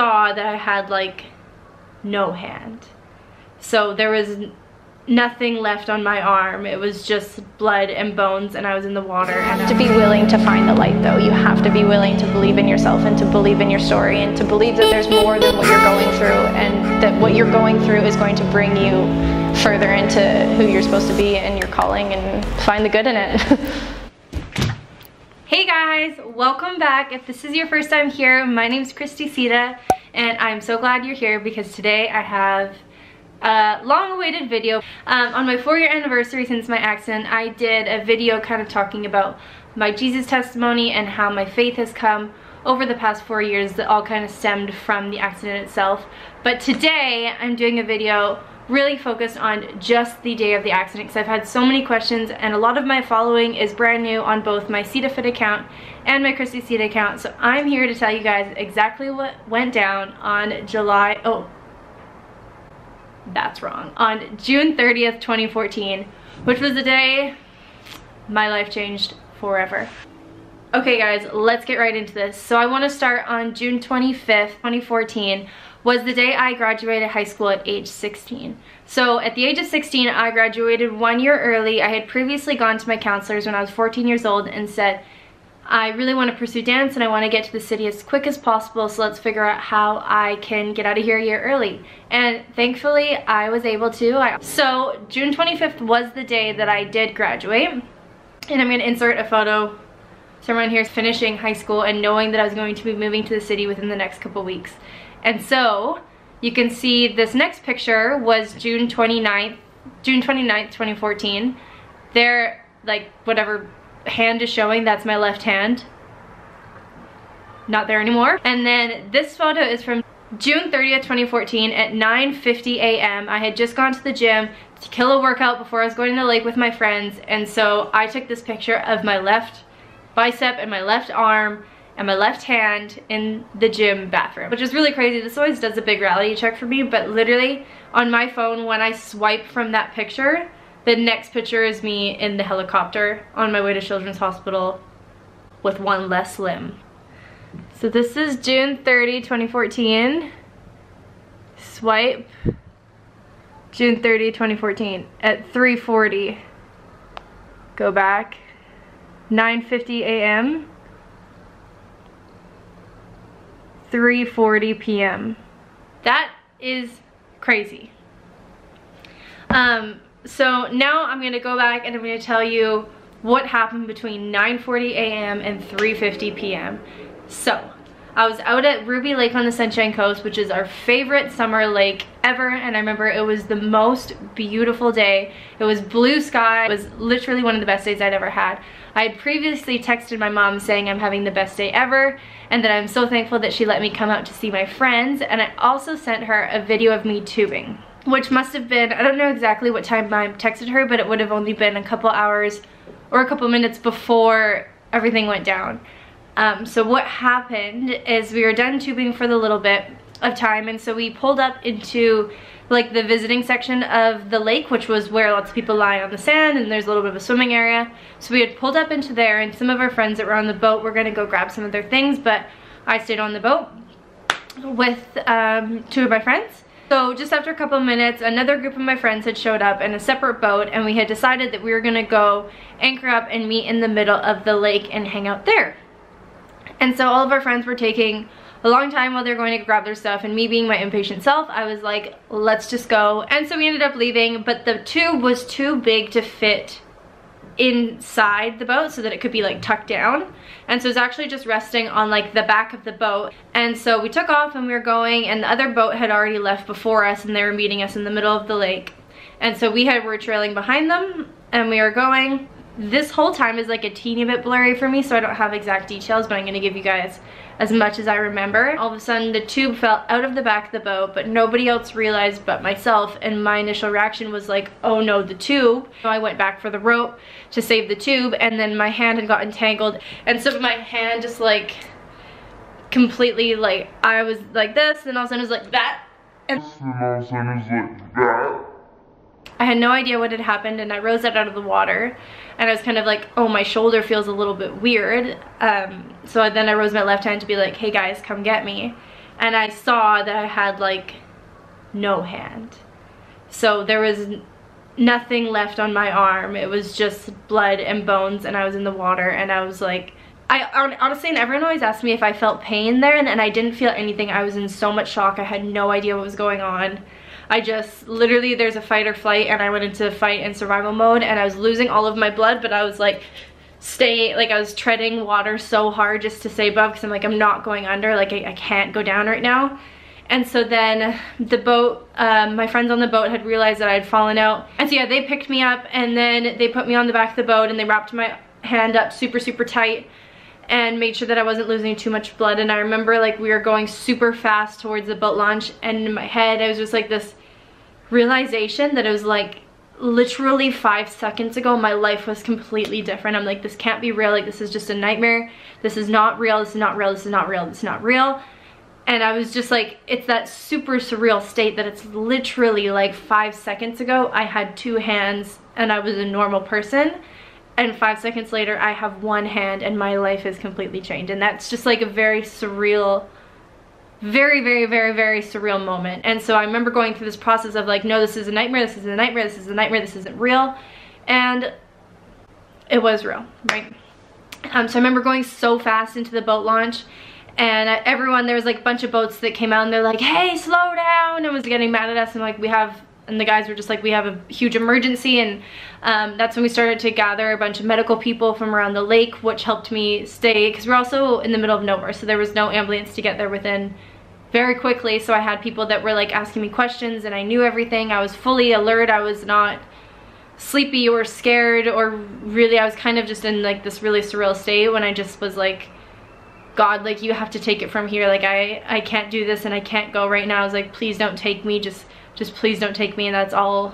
saw that I had like no hand. So there was nothing left on my arm. It was just blood and bones, and I was in the water. You have to be willing to find the light though. You have to be willing to believe in yourself and to believe in your story and to believe that there's more than what you're going through, and that what you're going through is going to bring you further into who you're supposed to be and your calling, and find the good in it. Hey guys, welcome back. If this is your first time here, my name's Kristie Sita, and I'm so glad you're here because today I have a long-awaited video. On my 4-year anniversary since my accident, I did a video kind of talking about my Jesus testimony and how my faith has come over the past 4 years that all kind of stemmed from the accident itself. But today I'm doing a video really focused on just the day of the accident because I've had so many questions, and a lot of my following is brand new on both my SitaFit account and my Kristie Sita account. So I'm here to tell you guys exactly what went down on June 30th, 2014, which was the day my life changed forever. Okay guys, let's get right into this. So I want to start on June 25th, 2014. Was the day I graduated high school at age 16. So at the age of 16, I graduated 1 year early. I had previously gone to my counselors when I was 14 years old and said, I really want to pursue dance and I want to get to the city as quick as possible, so let's figure out how I can get out of here a year early. And thankfully, I was able to. So June 25th was the day that I did graduate. And I'm going to insert a photo somewhere in here finishing high school and knowing that I was going to be moving to the city within the next couple weeks. And so, you can see this next picture was June 29th, 2014. There, like, whatever hand is showing, that's my left hand. Not there anymore. And then this photo is from June 30th, 2014 at 9:50 a.m. I had just gone to the gym to kill a workout before I was going to the lake with my friends. And so, I took this picture of my left bicep and my left arm and my left hand in the gym bathroom, which is really crazy. This always does a big reality check for me, but literally on my phone, when I swipe from that picture, the next picture is me in the helicopter on my way to Children's Hospital with one less limb. So this is June 30, 2014. Swipe June 30, 2014 at 3:40. Go back 9:50 a.m. 3:40 p.m. That is crazy. So now I'm going to go back and I'm going to tell you what happened between 9:40 a.m. and 3:50 p.m. So I was out at Ruby Lake on the Sunshine Coast, which is our favorite summer lake ever, and I remember it was the most beautiful day. It was blue sky. It was literally one of the best days I'd ever had. I had previously texted my mom saying I'm having the best day ever and that I'm so thankful that she let me come out to see my friends, and I also sent her a video of me tubing, which must have been, I don't know exactly what time I texted her, but it would have only been a couple hours or a couple minutes before everything went down. So what happened is we were done tubing for the little bit of time, and so we pulled up into like the visiting section of the lake, which was where lots of people lie on the sand and there's a little bit of a swimming area. So we had pulled up into there, and some of our friends that were on the boat were gonna go grab some of their things, but I stayed on the boat with two of my friends. So just after a couple minutes, another group of my friends had showed up in a separate boat, and we had decided that we were gonna go anchor up and meet in the middle of the lake and hang out there. And so all of our friends were taking a long time while they were going to grab their stuff, and me being my impatient self, I was like, let's just go. And so we ended up leaving, but the tube was too big to fit inside the boat so that it could be like tucked down. And so it's actually just resting on like the back of the boat. And so we took off and we were going, and the other boat had already left before us and they were meeting us in the middle of the lake. And so we were trailing behind them and we were going. This whole time is like a teeny bit blurry for me, so I don't have exact details, but I'm gonna give you guys as much as I remember. All of a sudden the tube fell out of the back of the boat, but nobody else realized but myself, and my initial reaction was like, oh no, the tube. So I went back for the rope to save the tube, and then my hand had gotten tangled, and so my hand just like completely, like I was like this, and all of a sudden it was like that, and all of a sudden it was like that. I had no idea what had happened, and I rose up out of the water, and I was kind of like, oh, my shoulder feels a little bit weird. So then I rose my left hand to be like, hey guys, come get me. and I saw that I had like no hand. So there was nothing left on my arm. It was just blood and bones, and I was in the water, and I was like, I honestly, and everyone always asked me if I felt pain there, and I didn't feel anything. I was in so much shock. I had no idea what was going on. I just, literally, there's a fight or flight, and I went into fight and survival mode, and I was losing all of my blood, but I was like, I was treading water so hard just to stay above, because I'm like, I'm not going under, like, I can't go down right now. And so then the boat, my friends on the boat had realized that I had fallen out. And so yeah, they picked me up, and then they put me on the back of the boat, and they wrapped my hand up super, super tight and made sure that I wasn't losing too much blood. And I remember, like, we were going super fast towards the boat launch, and in my head, I was just like this realization that it was like, literally 5 seconds ago, my life was completely different. I'm like, this can't be real. Like, this is just a nightmare. This is not real. This is not real. This is not real. This is not real. And I was just like, it's that super surreal state that it's literally like 5 seconds ago, I had two hands and I was a normal person. And 5 seconds later, I have one hand and my life is completely changed. And that's just like a very surreal, very, very, very, very surreal moment. And so I remember going through this process of like, no, this is a nightmare. This is a nightmare. This is a nightmare. This isn't real. And it was real, right? So I remember going so fast into the boat launch. And everyone, there was like a bunch of boats that came out and they're like, hey, slow down, and was getting mad at us, and like, we have, and the guys were just like, we have a huge emergency. And that's when we started to gather a bunch of medical people from around the lake, which helped me stay, because we're also in the middle of nowhere, so there was no ambulance to get there within very quickly. So I had people that were like asking me questions, and I knew everything. I was fully alert. I was not sleepy or scared, or really, I was kind of just in like this really surreal state when I just was like, God, like, you have to take it from here. Like, I can't do this, and I can't go right now. I was like, please don't take me, just please don't take me. And that's all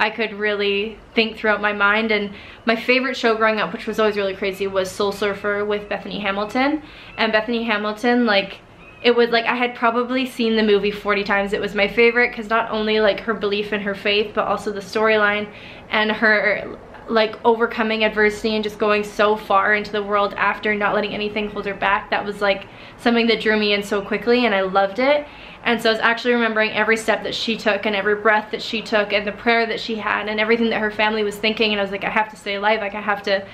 I could really think throughout my mind. And my favorite show growing up, which was always really crazy, was Soul Surfer with Bethany Hamilton. And Bethany Hamilton, like, it was like, I had probably seen the movie 40 times. It was my favorite, because not only like her belief in her faith, but also the storyline and her like overcoming adversity and just going so far into the world after, not letting anything hold her back. That was like something that drew me in so quickly, and I loved it. And so I was actually remembering every step that she took, and every breath that she took, and the prayer that she had, and everything that her family was thinking. And I was like, I have to stay alive. Like, I have to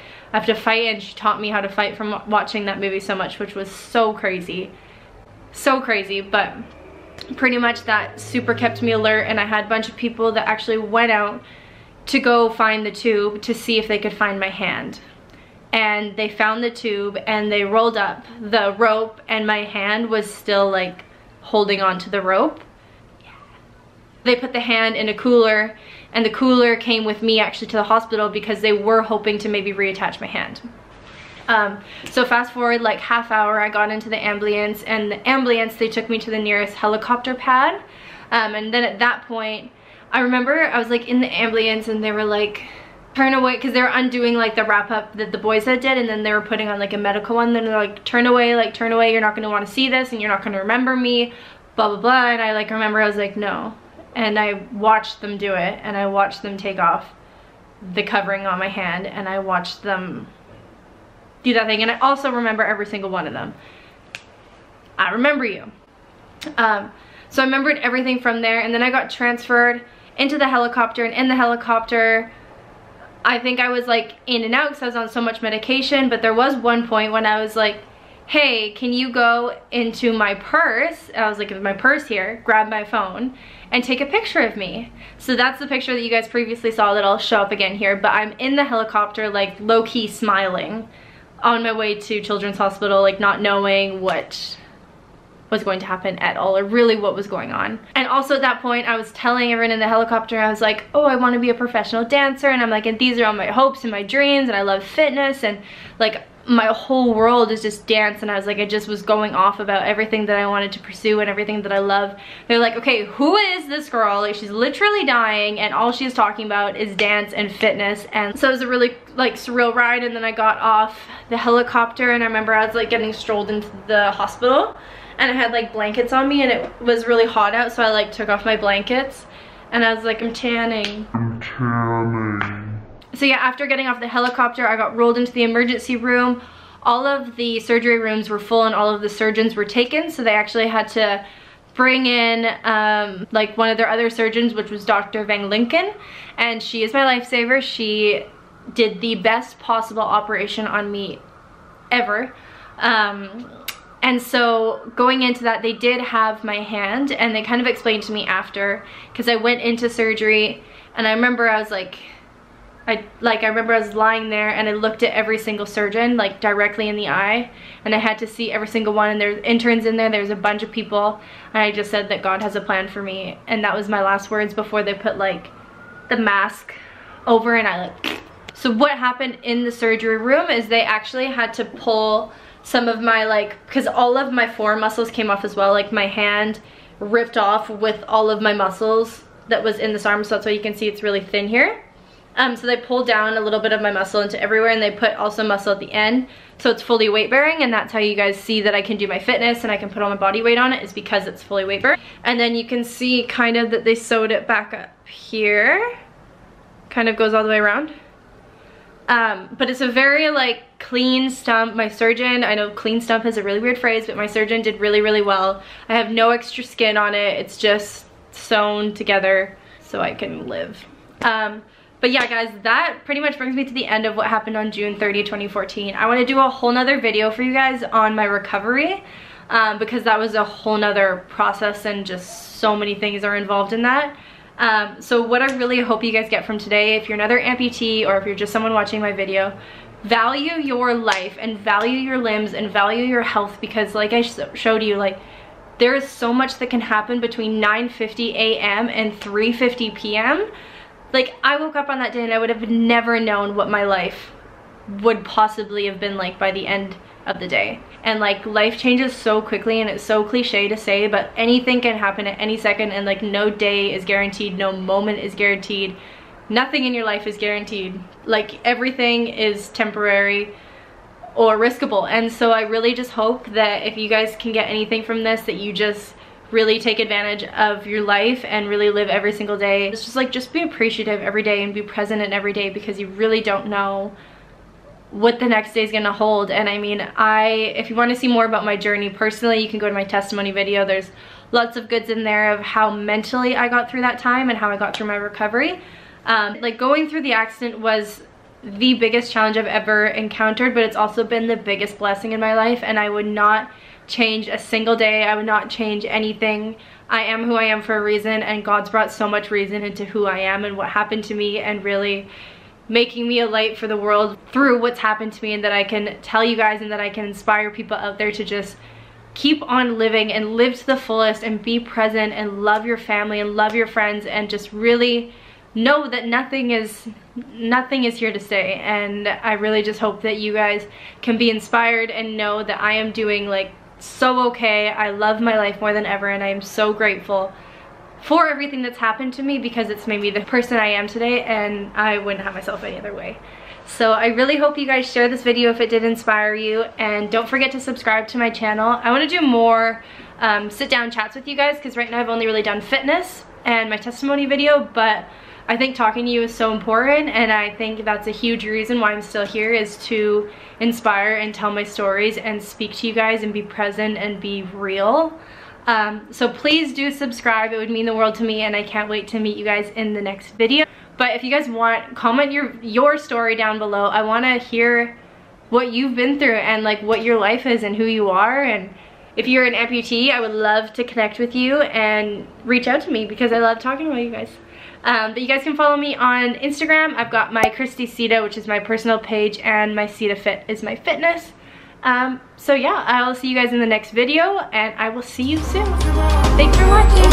fight. And she taught me how to fight from watching that movie so much, which was so crazy. So crazy. But pretty much that super kept me alert, and I had a bunch of people that actually went out to go find the tube to see if they could find my hand. And they found the tube, and they rolled up the rope, and my hand was still like holding on to the rope. Yeah. They put the hand in a cooler, and the cooler came with me actually to the hospital, because they were hoping to maybe reattach my hand. So fast forward like half hour, I got into the ambulance, and the ambulance, they took me to the nearest helicopter pad. And then at that point, I remember I was like in the ambulance, and they were like, turn away, because they were undoing like the wrap up that the boys had did, and then they were putting on like a medical one. Then they're like, turn away, like, turn away, you're not going to want to see this, and you're not going to remember me, blah blah blah. And I like remember I was like, no. And I watched them do it, and I watched them take off the covering on my hand, and I watched them do that thing. And I also remember every single one of them. I remember you. So I remembered everything from there, and then I got transferred into the helicopter. And in the helicopter, I think I was like in and out, because I was on so much medication. But there was one point when I was like, hey, can you go into my purse? I was like, in my purse here, grab my phone and take a picture of me. So that's the picture that you guys previously saw that I'll show up again here. But I'm in the helicopter, like, low-key smiling on my way to Children's Hospital, like, not knowing what was going to happen at all, or really what was going on. And also at that point, I was telling everyone in the helicopter, I was like, oh, I want to be a professional dancer, and I'm like, and these are all my hopes and my dreams, and I love fitness, and like my whole world is just dance. And I was like, I just was going off about everything that I wanted to pursue and everything that I love. They're like, okay, who is this girl? Like, she's literally dying, and all she's talking about is dance and fitness. And so it was a really like surreal ride. And then I got off the helicopter, and I remember I was like getting strolled into the hospital, and I had like blankets on me, and it was really hot out, so I like took off my blankets, and I was like, I'm tanning. I'm tanning. So yeah, after getting off the helicopter, I got rolled into the emergency room. all of the surgery rooms were full and all of the surgeons were taken, so they actually had to bring in like one of their other surgeons, which was Dr. Vang Lincoln, and she is my lifesaver. She did the best possible operation on me ever. And so going into that, they did have my hand, and they kind of explained to me after, because I went into surgery and I remember I was like, I remember I was lying there and I looked at every single surgeon like directly in the eye, and I had to see every single one, and there's interns in there, there's a bunch of people, and I just said that God has a plan for me, and that was my last words before they put like the mask over. And I like, so what happened in the surgery room is they actually had to pull some of my, like, because all of my forearm muscles came off as well, like my hand ripped off with all of my muscles that was in this arm, so that's why you can see it's really thin here. So they pulled down a little bit of my muscle into everywhere, and they put also muscle at the end, so it's fully weight bearing, and that's how you guys see that I can do my fitness and I can put all my body weight on it, is because it's fully weight bearing. And then you can see kind of that they sewed it back up here, kind of goes all the way around. But it's a very like clean stump. My surgeon, I know clean stump is a really weird phrase, but my surgeon did really, really well. I have no extra skin on it. It's just sewn together so I can live. But yeah guys, that pretty much brings me to the end of what happened on June 30, 2014. I want to do a whole nother video for you guys on my recovery, because that was a whole nother process and just so many things are involved in that. So what I really hope you guys get from today, if you're another amputee or if you're just someone watching my video, value your life and value your limbs and value your health, because like I showed you, like there is so much that can happen between 9:50 a.m. and 3:50 p.m. Like, I woke up on that day and I would have never known what my life would possibly have been like by the end of the day. And like, life changes so quickly, and it's so cliche to say, but anything can happen at any second, and like no day is guaranteed, no moment is guaranteed, nothing in your life is guaranteed. Like, everything is temporary or riskable. And so I really just hope that if you guys can get anything from this, that you just really take advantage of your life and really live every single day. It's just like, just be appreciative every day and be present in every day, because you really don't know what the next day is gonna hold. And I mean, if you want to see more about my journey personally, you can go to my testimony video. There's lots of goods in there of how mentally I got through that time and how I got through my recovery. Like, going through the accident was the biggest challenge I've ever encountered, but it's also been the biggest blessing in my life, and I would not change a single day. I would not change anything. I am who I am for a reason, and God's brought so much reason into who I am and what happened to me, and really making me a light for the world through what's happened to me, and that I can tell you guys, and that I can inspire people out there to just keep on living and live to the fullest and be present and love your family and love your friends, and just really know that nothing is here to stay. And I really just hope that you guys can be inspired and know that I am doing like so okay. I love my life more than ever, and I am so grateful for everything that's happened to me, because it's made me the person I am today, and I wouldn't have myself any other way. So I really hope you guys share this video if it did inspire you, and don't forget to subscribe to my channel. I want to do more sit down chats with you guys, because right now I've only really done fitness and my testimony video, but I think talking to you is so important, and I think that's a huge reason why I'm still here, is to inspire and tell my stories and speak to you guys and be present and be real. So please do subscribe. It would mean the world to me, and I can't wait to meet you guys in the next video. But if you guys want, comment your story down below. I want to hear what you've been through and like what your life is and who you are. And if you're an amputee, I would love to connect with you and reach out to me, because I love talking about you guys. But you guys can follow me on Instagram. I've got my Kristie Sita, which is my personal page, and my Sita Fit is my fitness. So yeah, I'll see you guys in the next video, and I will see you soon. Thanks for watching.